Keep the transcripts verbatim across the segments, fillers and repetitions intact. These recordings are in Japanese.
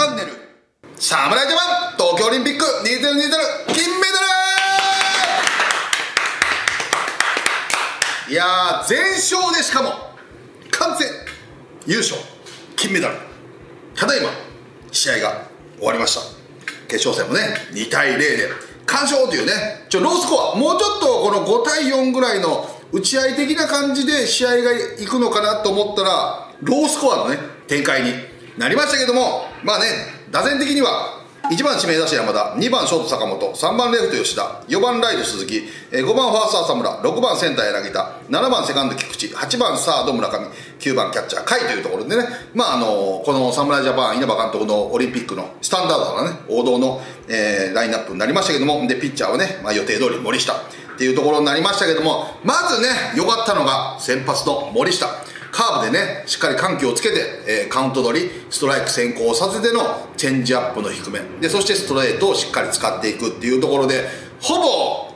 チャンネル、侍ジャパン東京オリンピックにせんにじゅう金メダル。いやー、全勝でしかも完全優勝、金メダル。ただいま試合が終わりました。決勝戦もね、にたいゼロで完勝というね、ちょロースコア、もうちょっとこのごたいよんぐらいの打ち合い的な感じで試合がいくのかなと思ったら、ロースコアのね展開になりましたけども、まあね、打線的にはいちばん指名打者山田、にばんショート坂本、さんばんレフト吉田、よんばんライト鈴木、ごばんファースト浅村、ろくばんセンター柳田、ななばんセカンド菊池、はちばんサード村上、きゅうばんキャッチャー甲斐というところでね、まああのこの侍ジャパン稲葉監督のオリンピックのスタンダードなね王道の、えー、ラインナップになりましたけども、でピッチャーはね、まあ、予定通り森下っていうところになりましたけども、まずね良かったのが先発の森下。カーブでねしっかり緩急をつけて、えー、カウント取りストライク先行させてのチェンジアップの低めで、そしてストレートをしっかり使っていくっていうところで、ほぼ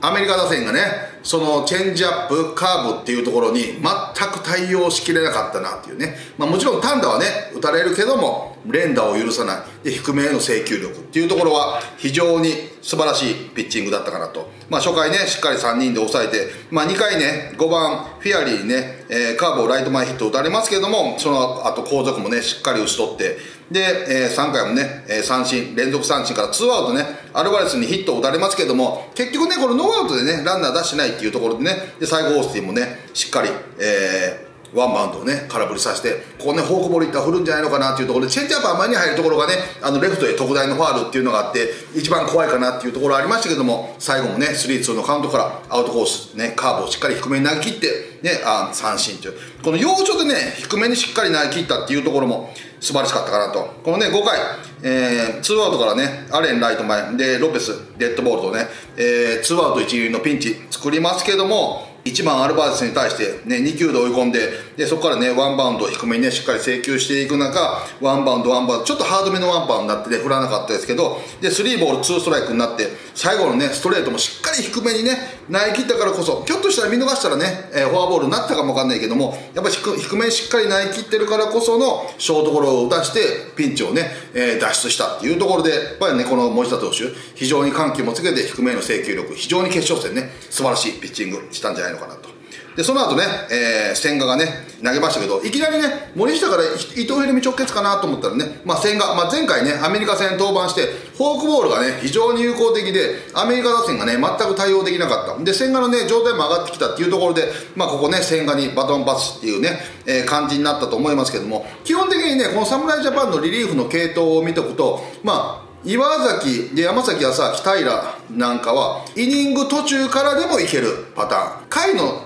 アメリカ打線がねそのチェンジアップ、カーブっていうところに全く対応しきれなかったなっていうね、まあ、もちろん単打はね打たれるけども連打を許さないで、低めへの制球力っていうところは非常に素晴らしいピッチングだったかなと、まあ、初回ねしっかりさんにんで抑えて、まあ、にかいねごばんフィアリーにね、えー、カーブをライト前ヒット打たれますけども、その後後続もねしっかり打ち取って、で、えー、さんかいもね、えー、三振連続三振からツーアウトねアルバレスにヒットを打たれますけども、結局ねこのノーアウトでねランナー出してないっていうところでね、で最後オースティンもねしっかり、えー、ワンバウンドをね空振りさせて、ここねフォークボールいったら振るんじゃないのかなっていうところで、チェンジアップあまりに入るところがねあのレフトへ特大のファウルっていうのがあって一番怖いかなっていうところありましたけども、最後もね スリーツー のカウントからアウトコース、ね、カーブをしっかり低めに投げ切って、ね、あ三振というこの要所でね低めにしっかり投げ切ったっていうところも素晴らしかったかなと。このねごかい、えー、ツーアウトからねアレンライト前でロペスデッドボールとね、えー、ツーアウト一塁のピンチ作りますけども、いちばんアルバレスに対して、ね、にきゅうで追い込んで、でそこからねワンバウンドを低めにねしっかり請求していく中、ワンバウンドワンバウンドちょっとハードめのワンバウンドになって、ね、振らなかったですけど、でスリーボールツーストライクになって最後のねストレートもしっかり低めにね投げ切ったからこそ、ひょっとしたら見逃したらね、えー、フォアボールになったかもわかんないけども、やっぱり低めにしっかり投げ切ってるからこそのショートゴロを打たしてピンチをね、えー、脱出したっていうところで、やっぱりねこの森下投手非常に緩急もつけて低めの制球力、非常に決勝戦ね素晴らしいピッチングしたんじゃないのかなと。でその後ね、えー、千賀がね投げましたけど、いきなりね森下から伊藤大海直結かなと思ったらね、まあ、千賀、まあ、前回ねアメリカ戦登板してフォークボールがね非常に有効的でアメリカ打線がね全く対応できなかったで、千賀のね状態も上がってきたっていうところで、まあ、ここね千賀にバトンパスっていうね、えー、感じになったと思いますけども、基本的にねこの侍ジャパンのリリーフの系統を見ておくと、まあ岩崎で山崎、朝平なんかはイニング途中からでもいけるパターン、甲斐の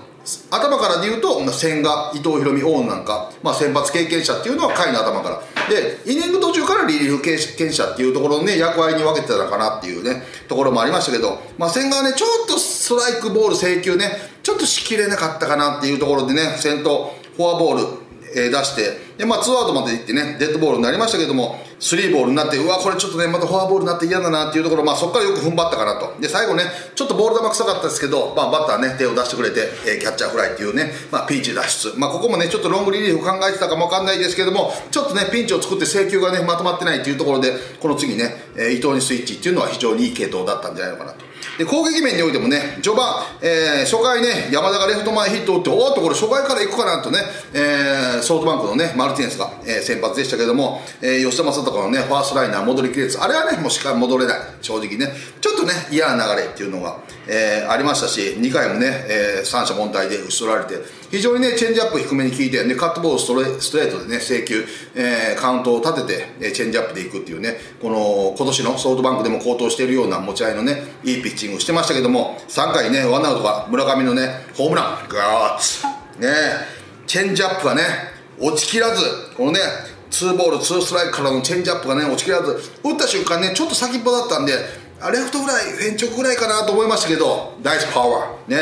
頭からでいうと千賀、伊藤大海、大野なんか、まあ、先発経験者っていうのは甲斐の頭からで、イニング途中からリリーフ経験者っていうところの、ね、役割に分けてたのかなっていうねところもありましたけど、まあ、千賀はねちょっとストライクボール制球ねちょっとしきれなかったかなっていうところでね、先頭フォアボール出してで、まあ、ツーアウトまでいってねデッドボールになりましたけども、スリーボールになって、うわこれちょっとねまたフォアボールになって嫌だなっていうところ、まあ、そこからよく踏ん張ったかなと。で最後ねちょっとボール球臭かったですけど、まあ、バッターね手を出してくれて、えー、キャッチャーフライっていうね、まあ、ピンチ脱出、まあ、ここもねちょっとロングリリーフ考えてたかもわかんないですけども、ちょっとねピンチを作って制球がねまとまってないっていうところで、この次ね、えー、伊藤にスイッチっていうのは非常にいい系統だったんじゃないのかなと。で攻撃面においてもね序盤、えー、初回ね山田がレフト前ヒットを打って、おーっとこれ初回からいくかなとね、えー、ソフトバンクのねマルティネスが、えー、先発でしたけども、えー、吉田正尚のねファーストライナー戻りきれず、あれはねもうしっかり戻れない、正直ねちょっとね嫌な流れっていうのが、えー、ありましたし、にかいもね、えー、三者凡退で打ち取られて、非常にねチェンジアップ低めに効いて、ね、カットボールストレ、ストレートでね制球、えー、カウントを立ててチェンジアップでいくっていうね、この今年のソフトバンクでも好投しているような持ち合いのねいいピッチングしてましたけども、さんかいねワンアウトから村上のねホームランガーッねチェンジアップがね落ちきらず、このねツーボールツーストライクからのチェンジアップがね落ちきらず、打った瞬間ねちょっと先っぽだったんでレフトフライフェンチョクぐらいかなと思いましたけど、ナイスパワーね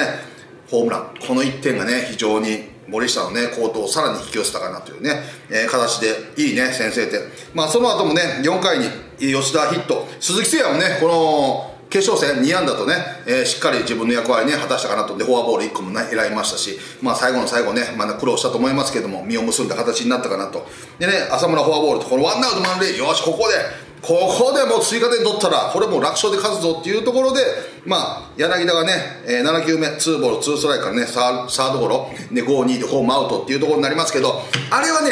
ホームラン、このいってんがね非常に森下のね好投をさらに引き寄せたかなというね、えー、形でいいね先制点、まあ、その後もねよんかいに吉田ヒット、鈴木誠也もねこの決勝戦にあんだとね、えー、しっかり自分の役割ね果たしたかなと。でフォアボールいっこもね選びましたし、まあ、最後の最後ね、まあ、苦労したと思いますけども実を結んだ形になったかなと。でね浅村フォアボールとこのワンアウト満塁、よしここでここでもう追加点取ったらこれもう楽勝で勝つぞっていうところで、まあ、柳田がね、えー、ななきゅうめツーボールツーストライクからねサ ー, サードゴロで ごたいに でホームアウトっていうところになりますけど、あれはね、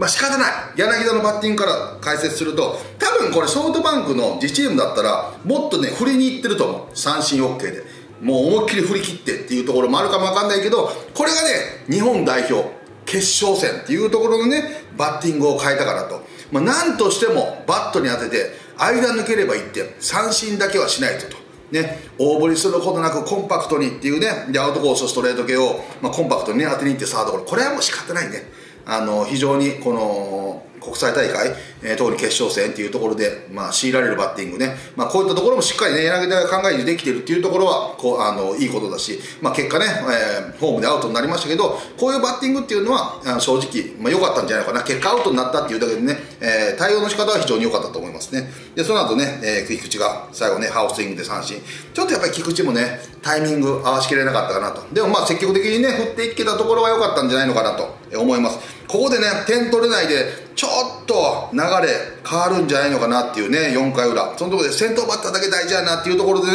まあ、仕方ない。柳田のバッティングから解説すると、多分これソフトバンクの自チームだったらもっとね振りにいってると思う。三振 OK でもう思いっきり振り切ってっていうところもあるかもわかんないけど、これがね日本代表決勝戦っていうところのねバッティングを変えたからと、まあ、なんとしてもバットに当てて間抜ければいってん、三振だけはしないとと、ね、大振りすることなくコンパクトにっていうね、でアウトコースストレート系を、まあ、コンパクトに、ね、当てにいってサードゴロ、これはもう仕方ないね。あの非常にこの国際大会、えー、特に決勝戦というところで、まあ、強いられるバッティングね、まあ、こういったところもしっかり、ね、柳田が考えてできているというところはこうあのいいことだし、まあ、結果ね、えー、ホームでアウトになりましたけど、こういうバッティングっていうのはあの正直、まあ、良かったんじゃないかな。結果アウトになったっていうだけでね、えー、対応の仕方は非常に良かったと思いますね。でその後ね、えー、菊池が最後ねハーフスイングで三振、ちょっとやっぱり菊池もねタイミング合わしきれなかったかなと。でもまあ積極的にね振っていけたところは良かったんじゃないのかなと思います。ここでね点取れないでちょっと流れ変わるんじゃないのかなっていうね、よんかい裏、そのところで先頭バッターだけ大事やなっていうところでね、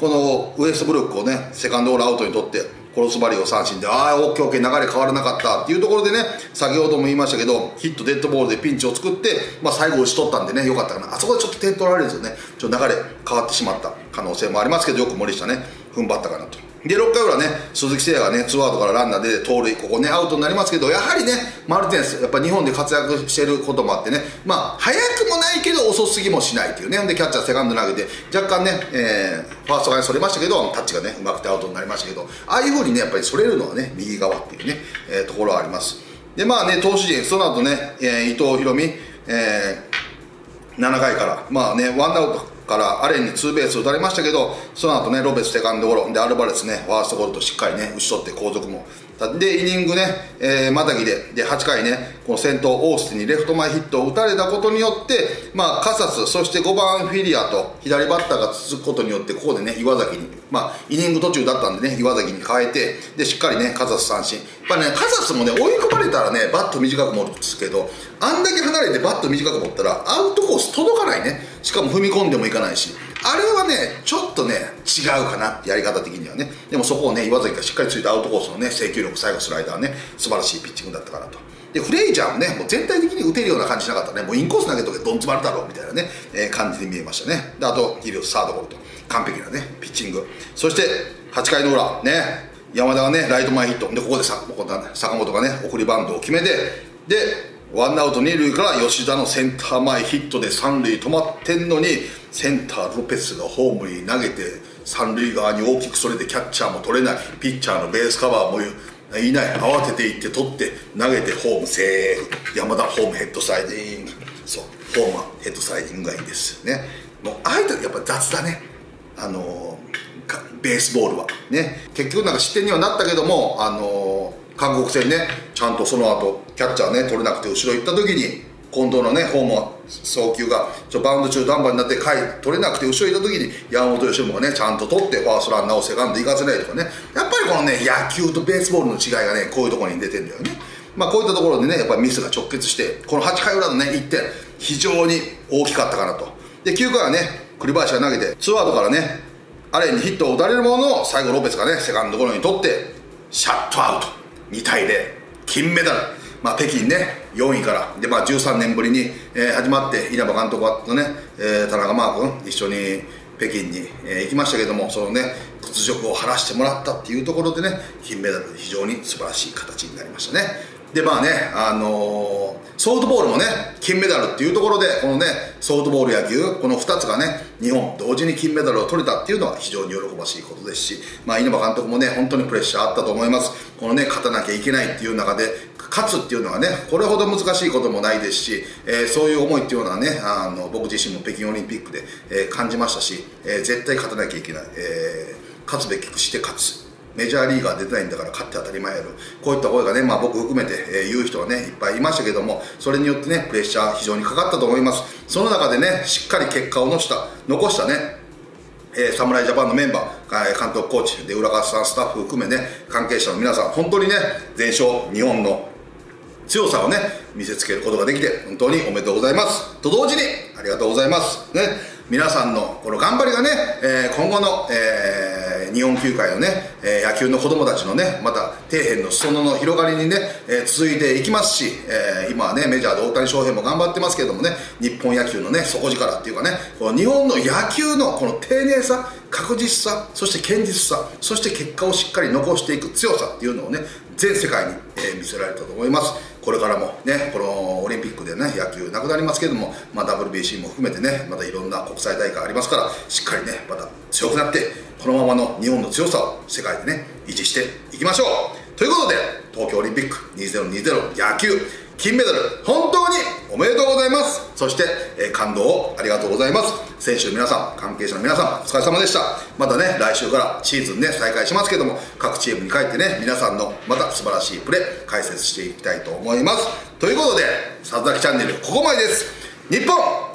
このウエストブルックをね、セカンドオールアウトにとって、クロスバリーを三振で、ああ、オッケーオッケー、流れ変わらなかったっていうところでね、先ほども言いましたけど、ヒット、デッドボールでピンチを作って、まあ、最後、打ち取ったんでね、よかったかな、あそこでちょっと点取られるんですよね、ちょっと流れ変わってしまった可能性もありますけど、よく森下ね、踏ん張ったかなと。でろっかい裏ね、鈴木誠也がねツーアウトからランナーで盗塁、ここねアウトになりますけど、やはりねマルテンス、やっぱ日本で活躍していることもあってね、まあ早くもないけど遅すぎもしないというね、でキャッチャーセカンド投げて若干ね、えー、ファースト側にそれましたけど、タッチがねうまくてアウトになりましたけど、ああいう風にねやっぱりそれるのはね右側っていうね、えー、ところはあります。でまあね投手陣、その後ね、えー、伊藤大海、えー、ななかいからまあねワンアウトからアレンにツーベース打たれましたけど、その後ねロペスセカンドゴロでアルバレスねファーストゴロとしっかりね打ち取って、後続もでイニングね、えー、またぎでではっかいねこの先頭オースティンにレフト前ヒットを打たれたことによって、まあ、カサス、そしてごばんフィリアと左バッターが続くことによって、ここでね岩崎に、まあ、イニング途中だったんでね岩崎に変えて、でしっかりねカサス三振、やっぱねカサスもね追い込まれたらねバット短く持つけど、あんだけ離れてバット短く持ったらアウトコース届かないね、しかも踏み込んでもいかないし、あれはねちょっとね違うかなってやり方的にはね。でもそこをね岩崎がしっかりついたアウトコースのね制球力、最後スライダーね素晴らしいピッチングだったかなと。でフレイジャーもねもう全体的に打てるような感じしなかったね、もうインコース投げとけどん詰まるだろうみたいなね、えー、感じで見えましたね。であとヒリオスサードゴロと完璧なねピッチング、そしてはっかいの裏ね山田がねライト前ヒットで、ここで坂本がね送りバントを決めて、でワンアウト二塁から吉田のセンター前ヒットで三塁止まってんのに、センターロペスがホームに投げて三塁側に大きくそれて、キャッチャーも取れない、ピッチャーのベースカバーもいない、慌てていって取って投げてホームセーフ、山田ホームヘッドスライディング、そうホームヘッドスライディングがいいですよね。もうああいう時やっぱ雑だね、あのー、ベースボールはね。結局なんか失点にはなったけども、あのー韓国戦ねちゃんとその後キャッチャーね取れなくて後ろ行った時に近藤のねホーム送球がちょバウンド中ダンバーになって回取れなくて後ろ行った時に山本由伸がねちゃんと取ってファーストランナーをセカンド行かせないとかね、やっぱりこのね野球とベースボールの違いがねこういうところに出てるんだよね。まあこういったところでねやっぱりミスが直結して、このはっかい裏のねいってん非常に大きかったかなと。できゅうかいはね栗林が投げてツーアウトからねアレンにヒットを打たれるものの、最後ロペスがねセカンドゴロに取ってシャットアウト、にたいゼロ、金メダル、まあ、北京ね、よんいから、でまあ、じゅうさんねんぶりに、えー、始まって、稲葉監督とね、えー、田中マー君、一緒に北京に、えー、行きましたけども、そのね、屈辱を晴らしてもらったっていうところでね、金メダル、非常に素晴らしい形になりましたね。で、まあね、あのー、ソフトボールもね、金メダルっていうところで、このね、ソフトボール野球、このふたつがね、日本、同時に金メダルを取れたっていうのは非常に喜ばしいことですし、まあ、稲葉監督もね、本当にプレッシャーあったと思います。このね、勝たなきゃいけないっていう中で、勝つっていうのはね、これほど難しいこともないですし、えー、そういう思いっていうのはね、あの僕自身も北京オリンピックで、えー、感じましたし、えー、絶対勝たなきゃいけない、えー、勝つべきして勝つ。メジャーリーガー出てないんだから勝って当たり前やる、こういった声がね、まあ、僕含めて、えー、言う人がねいっぱいいましたけども、それによってねプレッシャー非常にかかったと思います。その中でねしっかり結果を残した残したね侍ジャパンのメンバー、監督、コーチで浦川さん、スタッフ含めね関係者の皆さん、本当にね全勝、日本の強さをね見せつけることができて本当におめでとうございますと同時にありがとうございます、ね、皆さんのこの頑張りがね、えー、今後の、えー、日本球界のね、えー、野球の子どもたちのねまた底辺の裾野の広がりにね、えー、続いていきますし、えー、今はねメジャーで大谷翔平も頑張ってますけどもね日本野球のね底力っていうかねこの日本の野球のこの丁寧さ確実さそして堅実さそして結果をしっかり残していく強さっていうのをね全世界に、えー、見せられたと思います。これからもねこのオリンピックでね野球なくなりますけども、まあ、ダブリュービーシー も含めてねまたいろんな国際大会ありますからしっかりねまた強くなってこのままの日本の強さを世界でね維持していきましょうということで東京オリンピックにせんにじゅう野球金メダル本当におめでとうございますそして、えー、感動をありがとうございます選手の皆さん関係者の皆さんお疲れ様でしたまたね来週からシーズンね再開しますけども各チームに帰ってね皆さんのまた素晴らしいプレー解説していきたいと思いますということで「さつざきチャンネル」ここまでです。日本